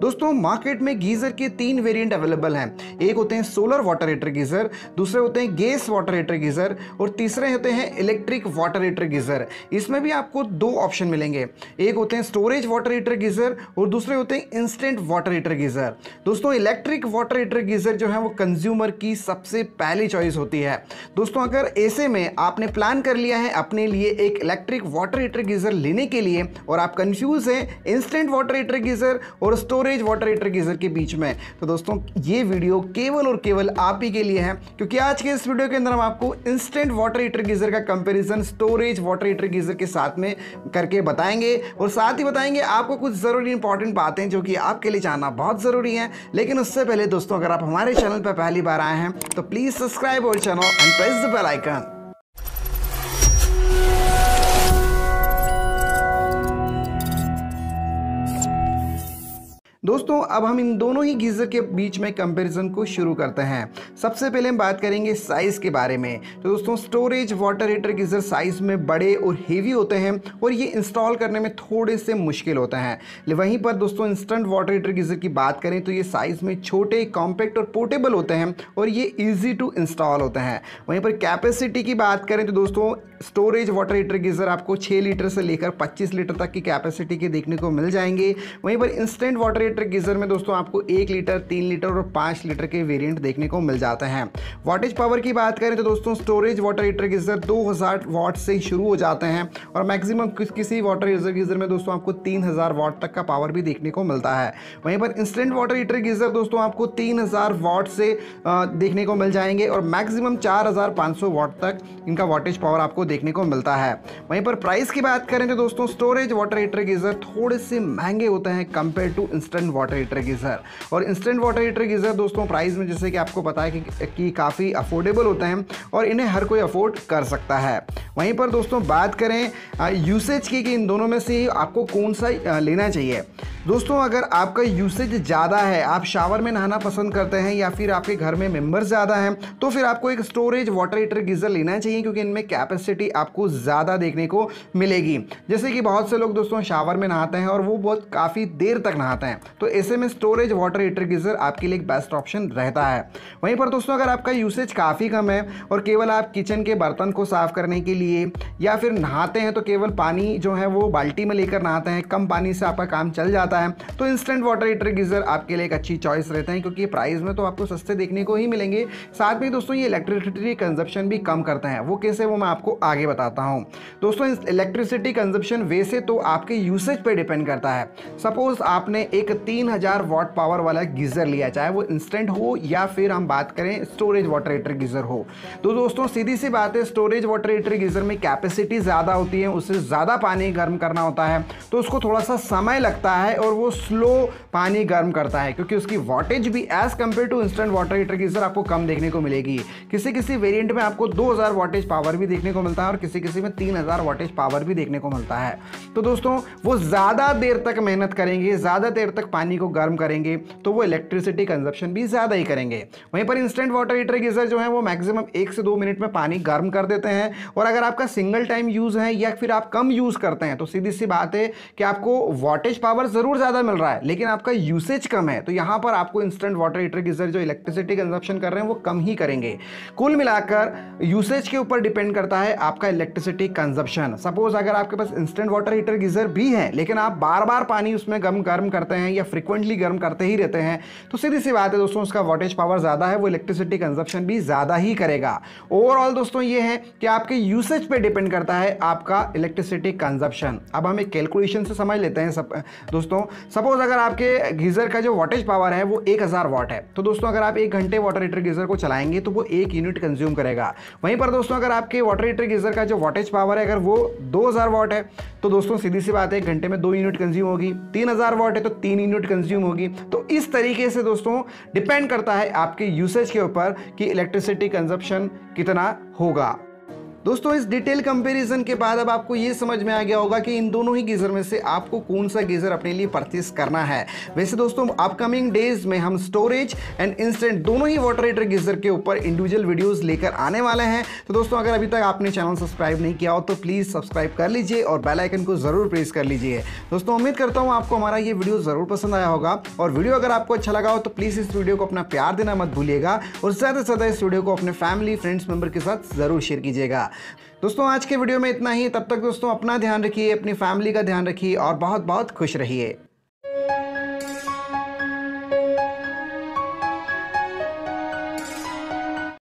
दोस्तों मार्केट में गीजर के 3 वेरिएंट अवेलेबल हैं। एक होते हैं सोलर वाटर हीटर गीजर, दूसरे होते हैं गैस वाटर हीटर गीजर और तीसरे होते हैं इलेक्ट्रिक वाटर हीटर गीजर। इसमें भी आपको 2 ऑप्शन मिलेंगे, एक होते हैं स्टोरेज वाटर हीटर गीजर और दूसरे होते हैं इंस्टेंट वाटर हीटर गीजर। दोस्तों इलेक्ट्रिक वाटर हीटर गीजर जो है वो कंज्यूमर की सबसे पहली चॉइस होती है। दोस्तों अगर ऐसे में आपने प्लान कर लिया है अपने लिए एक इलेक्ट्रिक वाटर हीटर गीजर लेने के लिए और आप कंफ्यूज हैं इंस्टेंट वाटर हीटर गीजर और स्टोरेज वाटर हीटर गीजर के बीच में, तो दोस्तों ये वीडियो केवल और केवल आप ही के लिए है, क्योंकि आज के इस वीडियो के अंदर हम आपको इंस्टेंट वाटर हीटर गीजर का comparison storage water heater geyser के साथ में करके बताएंगे और साथ ही बताएंगे आपको कुछ ज़रूरी इंपॉर्टेंट बातें जो कि आपके लिए जानना बहुत ज़रूरी है। लेकिन उससे पहले दोस्तों अगर आप हमारे चैनल पर पहली बार आए हैं तो प्लीज़ सब्सक्राइब और channel and press the bell icon. दोस्तों अब हम इन दोनों ही गीज़र के बीच में कंपैरिजन को शुरू करते हैं। सबसे पहले हम बात करेंगे साइज़ के बारे में। तो दोस्तों storage water heater geyser size में बड़े और हेवी होते हैं और ये इंस्टॉल करने में थोड़े से मुश्किल होते हैं। वहीं पर दोस्तों इंस्टेंट वाटर हीटर गीज़र की बात करें तो ये साइज़ में छोटे, कॉम्पैक्ट और पोर्टेबल होते हैं और ये ईजी टू इंस्टॉल होते हैं। वहीं पर कैपेसिटी की बात करें तो दोस्तों स्टोरेज वाटर हीटर गीज़र आपको 6 लीटर से लेकर 25 लीटर तक की कैपेसिटी के देखने को मिल जाएंगे। वहीं पर इंस्टेंट वाटर हीटर गीजर में दोस्तों आपको 1 लीटर, 3 लीटर और 5 लीटर के वेरिएंट देखने को मिल जाते हैं। वाटेज पावर की बात करें तो दोस्तों storage water heater geyser 2000 watt से शुरू हो जाते हैं और मैक्सिमम किसी वाटर हीटर गीजर में दोस्तों आपको 3000 वाट तक का पावर भी देखने को मिलता है। वहीं पर इंस्टेंट वाटर हीटर गीजर दोस्तों आपको 3000 वाट से देखने को मिल जाएंगे और मैक्सिमम 4500 वाट तक इनका वाटेज पावर आपको देखने को मिलता है। वहीं पर प्राइस की बात करें तो दोस्तों स्टोरेज वाटर हीटर गीजर थोड़े से महंगे होते हैं compare to instant water heater geyser. और इंस्टेंट वाटर हीटर गीजर दोस्तों प्राइस में जैसे कि आपको पता है कि काफ़ी अफोर्डेबल होते हैं और इन्हें हर कोई अफोर्ड कर सकता है। वहीं पर दोस्तों बात करें यूसेज की कि इन दोनों में से आपको कौन सा लेना चाहिए। दोस्तों अगर आपका यूसेज ज़्यादा है, आप शावर में नहाना पसंद करते हैं या फिर आपके घर में मेंबर्स ज़्यादा हैं, तो फिर आपको एक स्टोरेज वाटर हीटर गीजर लेना चाहिए क्योंकि इनमें कैपेसिटी आपको ज़्यादा देखने को मिलेगी। जैसे कि बहुत से लोग दोस्तों शावर में नहाते हैं और वो बहुत काफ़ी देर तक नहाते हैं, तो ऐसे में स्टोरेज वाटर हीटर गीजर आपके लिए एक बेस्ट ऑप्शन रहता है। वहीं पर दोस्तों अगर आपका यूसेज काफ़ी कम है और केवल आप किचन के बर्तन को साफ़ करने के लिए या फिर नहाते हैं तो केवल पानी जो है वो बाल्टी में लेकर नहाते हैं, कम पानी से आपका काम चल जाता है, तो इंस्टेंट वाटर हीटर गीजर आपके लिए एक अच्छी चॉइस रहते हैं क्योंकि प्राइस में तो आपको सस्ते देखने को ही मिलेंगे। साथ में दोस्तों ये इलेक्ट्रिसिटी कंजप्शन भी कम करते हैं, वो कैसे वो मैं आपको आगे बताता हूँ। दोस्तों इलेक्ट्रिसिटी कंजप्शन वैसे तो आपके यूसेज पर डिपेंड करता है। सपोज आपने एक 3000 वाट पावर वाला गीजर लिया, चाहे वो इंस्टेंट हो या फिर हम बात करें स्टोरेज वाटर हीटर गीजर हो, तो दोस्तों सीधी सी बात है स्टोरेज वाटर हीटर गीजर में कैपेसिटी ज़्यादा होती है, उससे ज़्यादा पानी गर्म करना होता है तो उसको थोड़ा सा समय लगता है और वो स्लो पानी गर्म करता है क्योंकि उसकी वाटेज भी as compare to instant water heater geyser आपको कम देखने को मिलेगी। किसी किसी वेरिएंट में आपको 2000 वाटेज पावर भी देखने को मिलता है और किसी किसी में 3000 वाटेज पावर भी देखने को मिलता है। तो दोस्तों वो ज़्यादा देर तक मेहनत करेंगे, ज़्यादा देर तक पानी को गर्म करेंगे, तो वो इलेक्ट्रिसिटी कंजप्शन भी ज़्यादा ही करेंगे। वहीं पर इंस्टेंट वाटर हीटर गीजर जो है वो मैक्सिमम 1 से 2 मिनट में पानी गर्म कर देते हैं और अगर आपका सिंगल टाइम यूज़ है या फिर आप कम यूज़ करते हैं तो सीधी सी बात है कि आपको वाटेज पावर ज़रूर ज़्यादा मिल रहा है लेकिन आपका यूसेज कम है, तो यहाँ पर आपको इंस्टेंट वाटर हीटर गीजर जो इलेक्ट्रिसिटी कंजप्शन कर रहे हैं वो कम ही करेंगे। कुल मिलाकर यूसेज के ऊपर डिपेंड करता है आपका इलेक्ट्रिसिटी कंजप्शन। सपोज अगर आपके पास इंस्टेंट वाटर हीटर गीजर भी है लेकिन आप बार बार पानी उसमें गर्म करते हैं या फ्रिक्वेंटली गर्म करते ही रहते हैं, तो सीधी सी बात है दोस्तों उसका वाटेज पावर ज़्यादा है, वो इलेक्ट्रिसिटी कंजप्शन भी ज़्यादा ही करेगा। ओवरऑल दोस्तों ये है कि आपके यूसेज पर डिपेंड करता है आपका इलेक्ट्रिसिटी कंजप्शन। अब हम एक कैलकुलेशन से समझ लेते हैं। दोस्तों सपोज अगर आपके गीजर का जो वाटेज पावर है वो 1000 वाट है, तो दोस्तों अगर आप 1 घंटे वाटर हीटर गीजर को चलाएंगे तो वो 1 यूनिट कंज्यूम करेगा। वहीं पर दोस्तों अगर आपके वाटर हीटर गीजर का जो वाटेज पावर है अगर वो 2000 वाट है तो दोस्तों सीधी सी बात है 1 घंटे में 2 यूनिट कंज्यूम होगी। 3000 वाट है तो 3 यूनिट कंज्यूम होगी। तो इस तरीके से दोस्तों डिपेंड करता है आपके यूसेज के ऊपर कि इलेक्ट्रिसिटी कंजप्शन कितना होगा। दोस्तों इस डिटेल कंपैरिजन के बाद अब आपको ये समझ में आ गया होगा कि इन दोनों ही गीज़र में से आपको कौन सा गीज़र अपने लिए परचेस करना है। वैसे दोस्तों अपकमिंग डेज में हम स्टोरेज एंड इंस्टेंट दोनों ही वाटर हीटर गीज़र के ऊपर इंडिविजुअल वीडियोस लेकर आने वाले हैं। तो दोस्तों अगर अभी तक आपने चैनल सब्सक्राइब नहीं किया हो तो प्लीज़ सब्सक्राइब कर लीजिए और बेल आइकन को ज़रूर प्रेस कर लीजिए। दोस्तों उम्मीद करता हूँ आपको हमारा ये वीडियो ज़रूर पसंद आया होगा, और वीडियो अगर आपको अच्छा लगा हो तो प्लीज़ इस वीडियो को अपना प्यार देना मत भूलिएगा, और ज़्यादा से ज़्यादा इस वीडियो को अपने फैमिली फ्रेंड्स मेंबर के साथ ज़रूर शेयर कीजिएगा। दोस्तों आज के वीडियो में इतना ही। तब तक दोस्तों अपना ध्यान रखिए, अपनी फैमिली का ध्यान रखिए और बहुत बहुत खुश रहिए।